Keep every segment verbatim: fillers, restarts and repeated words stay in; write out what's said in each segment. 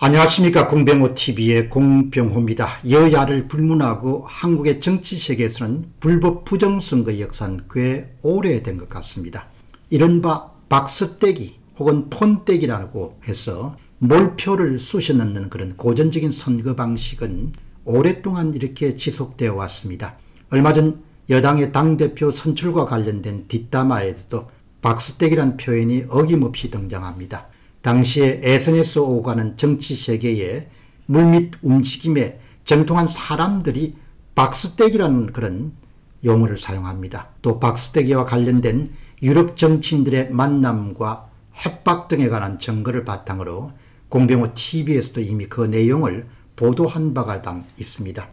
안녕하십니까. 공병호티비의 공병호입니다. 여야를 불문하고 한국의 정치세계에서는 불법 부정선거 역사는 꽤 오래된 것 같습니다. 이른바 박스떼기 혹은 폰떼기라고 해서 몰표를 쑤셔 넣는 그런 고전적인 선거 방식은 오랫동안 이렇게 지속되어 왔습니다. 얼마 전 여당의 당대표 선출과 관련된 뒷담화에서도 박스떼기란 표현이 어김없이 등장합니다. 당시에 애선에서 오가는 정치세계에 물밑 움직임에 정통한 사람들이 박스떼기라는 그런 용어를 사용합니다. 또 박스떼기와 관련된 유력 정치인들의 만남과 협박 등에 관한 증거를 바탕으로 공병호티비에서도 이미 그 내용을 보도한 바가 있습니다.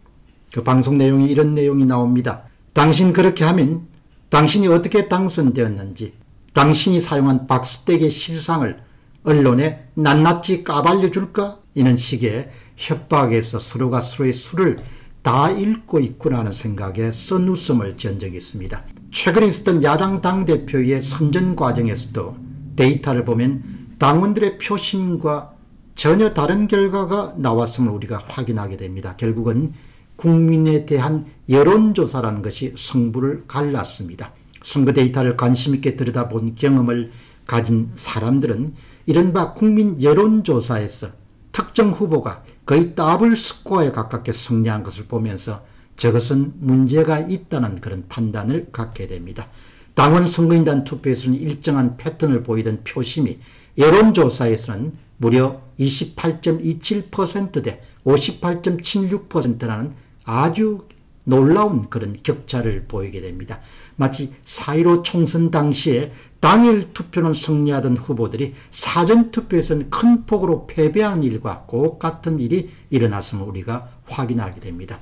그 방송 내용이 이런 내용이 나옵니다. 당신 그렇게 하면 당신이 어떻게 당선되었는지, 당신이 사용한 박스떼기의 실상을 언론에 낱낱이 까발려줄까? 이런 식의 협박에서 서로가 서로의 수를 다 읽고 있구나 하는 생각에 쓴웃음을 지은 적이 있습니다. 최근에 있었던 야당 당대표의 선전 과정에서도 데이터를 보면 당원들의 표심과 전혀 다른 결과가 나왔음을 우리가 확인하게 됩니다. 결국은 국민에 대한 여론조사라는 것이 승부를 갈랐습니다. 선거 데이터를 관심있게 들여다본 경험을 가진 사람들은 이른바 국민 여론조사에서 특정 후보가 거의 더블 스코어에 가깝게 승리한 것을 보면서 저것은 문제가 있다는 그런 판단을 갖게 됩니다. 당원 선거인단 투표에서는 일정한 패턴을 보이던 표심이 여론조사에서는 무려 이십팔 점 이칠 퍼센트 대 오십팔 점 칠육 퍼센트라는 아주 놀라운 그런 격차를 보이게 됩니다. 마치 사 일오 총선 당시에 당일 투표는 승리하던 후보들이 사전투표에서는 큰 폭으로 패배하는 일과 꼭 같은 일이 일어났음을 우리가 확인하게 됩니다.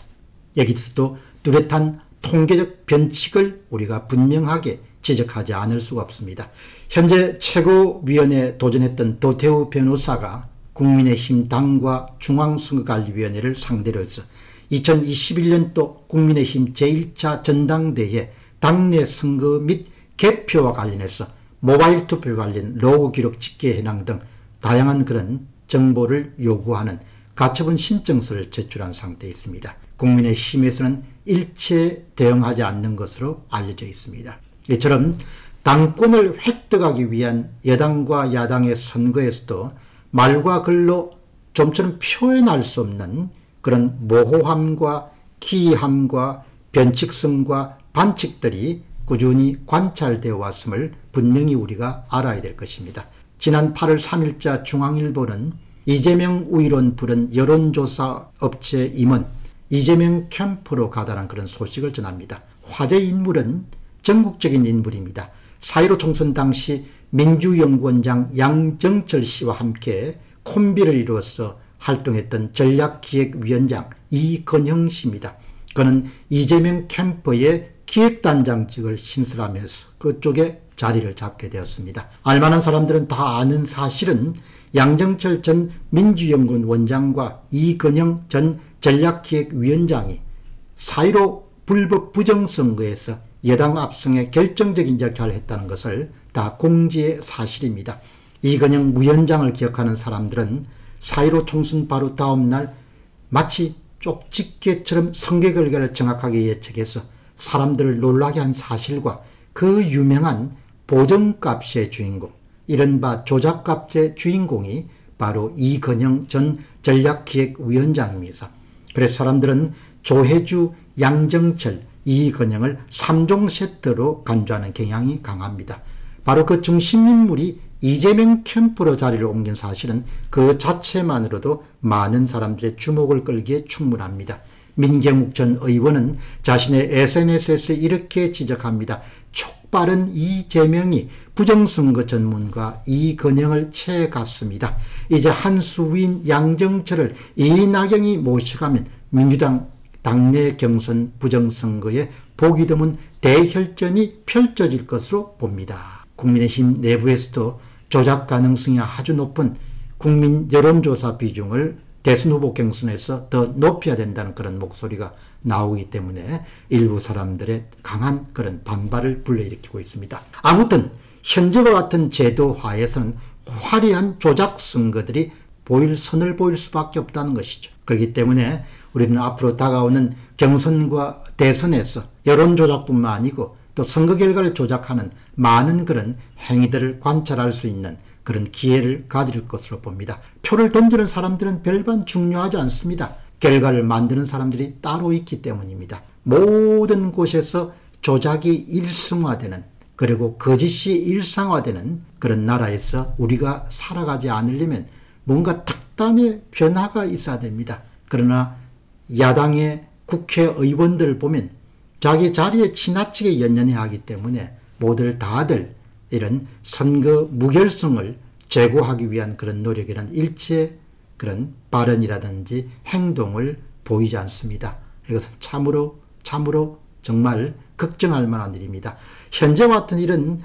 여기서도 뚜렷한 통계적 변칙을 우리가 분명하게 지적하지 않을 수가 없습니다. 현재 최고위원회에 도전했던 도태우 변호사가 국민의힘 당과 중앙선거관리위원회를 상대로 해서 이천이십일 년도 국민의힘 제일 차 전당대회 당내 선거 및 개표와 관련해서 모바일 투표 관련 로고 기록 집계 현황 등 다양한 그런 정보를 요구하는 가처분 신청서를 제출한 상태에 있습니다. 국민의힘에서는 일체 대응하지 않는 것으로 알려져 있습니다. 이처럼 당권을 획득하기 위한 여당과 야당의 선거에서도 말과 글로 좀처럼 표현할 수 없는 그런 모호함과 기이함과 변칙성과 반칙들이 꾸준히 관찰되어 왔음을 분명히 우리가 알아야 될 것입니다. 지난 팔월 삼일자 중앙일보는 이재명 우이론 부른 여론조사 업체 임원 이재명 캠프로 가다란 그런 소식을 전합니다. 화제 인물은 전국적인 인물입니다. 사 일오 총선 당시 민주연구원장 양정철 씨와 함께 콤비를 이루어서 활동했던 전략기획위원장 이근영 씨입니다. 그는 이재명 캠프의 기획단장직을 신설하면서 그쪽에 자리를 잡게 되었습니다. 알만한 사람들은 다 아는 사실은 양정철 전 민주연구원 원장과 이근영 전 전략기획위원장이 사 일오 불법 부정선거에서 여당 압승에 결정적인 역할을 했다는 것을 다 공지의 사실입니다. 이근영 위원장을 기억하는 사람들은 사 일오 총선 바로 다음 날 마치 쪽집게처럼 선거 결과를 정확하게 예측해서 사람들을 놀라게 한 사실과 그 유명한 보정값의 주인공, 이른바 조작값의 주인공이 바로 이근영 전 전략기획위원장입니다. 그래서 사람들은 조해주, 양정철, 이근영을 삼 종 세트로 간주하는 경향이 강합니다. 바로 그 중심인물이 이재명 캠프로 자리를 옮긴 사실은 그 자체만으로도 많은 사람들의 주목을 끌기에 충분합니다. 민경욱 전 의원은 자신의 에스엔에스에서 이렇게 지적합니다. 촉발은 이재명이 부정선거 전문가 이근영을 채 갔습니다. 이제 한수인 양정철을 이낙연이 모셔가면 민주당 당내 경선 부정선거에 보기 드문 대혈전이 펼쳐질 것으로 봅니다. 국민의힘 내부에서도 조작 가능성이 아주 높은 국민 여론조사 비중을 대선 후보 경선에서 더 높여야 된다는 그런 목소리가 나오기 때문에 일부 사람들의 강한 그런 반발을 불러일으키고 있습니다. 아무튼 현재와 같은 제도화에서는 화려한 조작 선거들이 보일 선을 보일 수밖에 없다는 것이죠. 그렇기 때문에 우리는 앞으로 다가오는 경선과 대선에서 여론조작뿐만 아니고 또 선거 결과를 조작하는 많은 그런 행위들을 관찰할 수 있는 그런 기회를 가질 것으로 봅니다. 표를 던지는 사람들은 별반 중요하지 않습니다. 결과를 만드는 사람들이 따로 있기 때문입니다. 모든 곳에서 조작이 일상화되는, 그리고 거짓이 일상화되는 그런 나라에서 우리가 살아가지 않으려면 뭔가 특단의 변화가 있어야 됩니다. 그러나 야당의 국회의원들을 보면 자기 자리에 지나치게 연연해 하기 때문에 모두 다들 이런 선거 무결성을 제고하기 위한 그런 노력이란 일체 그런 발언이라든지 행동을 보이지 않습니다. 이것은 참으로 참으로 정말 걱정할 만한 일입니다. 현재와 같은 이런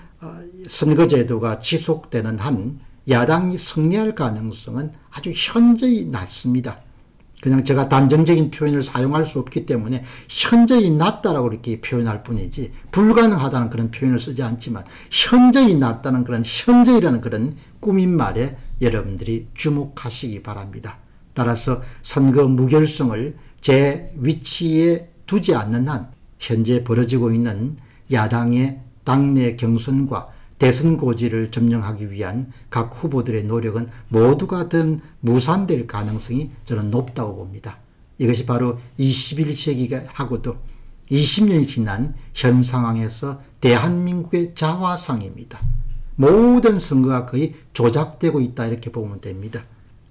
선거제도가 지속되는 한 야당이 승리할 가능성은 아주 현저히 낮습니다. 그냥 제가 단정적인 표현을 사용할 수 없기 때문에 현저히 낮다라고 이렇게 표현할 뿐이지 불가능하다는 그런 표현을 쓰지 않지만 현저히 낮다는 그런 현저히라는 그런 꾸민 말에 여러분들이 주목하시기 바랍니다. 따라서 선거 무결성을 제 위치에 두지 않는 한 현재 벌어지고 있는 야당의 당내 경선과 대선 고지를 점령하기 위한 각 후보들의 노력은 모두가 든 무산될 가능성이 저는 높다고 봅니다. 이것이 바로 이십일 세기가 하고도 이십 년이 지난 현 상황에서 대한민국의 자화상입니다. 모든 선거가 거의 조작되고 있다 이렇게 보면 됩니다.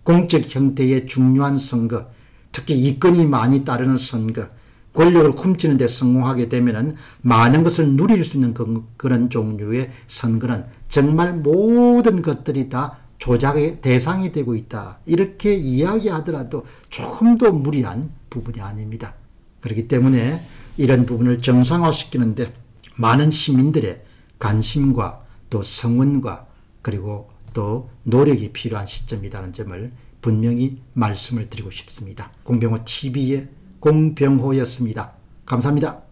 공적 형태의 중요한 선거, 특히 이권이 많이 따르는 선거, 권력을 훔치는 데 성공하게 되면은 많은 것을 누릴 수 있는 그런 종류의 선거는 정말 모든 것들이 다 조작의 대상이 되고 있다. 이렇게 이야기하더라도 조금도 무리한 부분이 아닙니다. 그렇기 때문에 이런 부분을 정상화시키는데 많은 시민들의 관심과 또 성원과 그리고 또 노력이 필요한 시점이라는 점을 분명히 말씀을 드리고 싶습니다. 공병호 티비의 공병호였습니다. 감사합니다.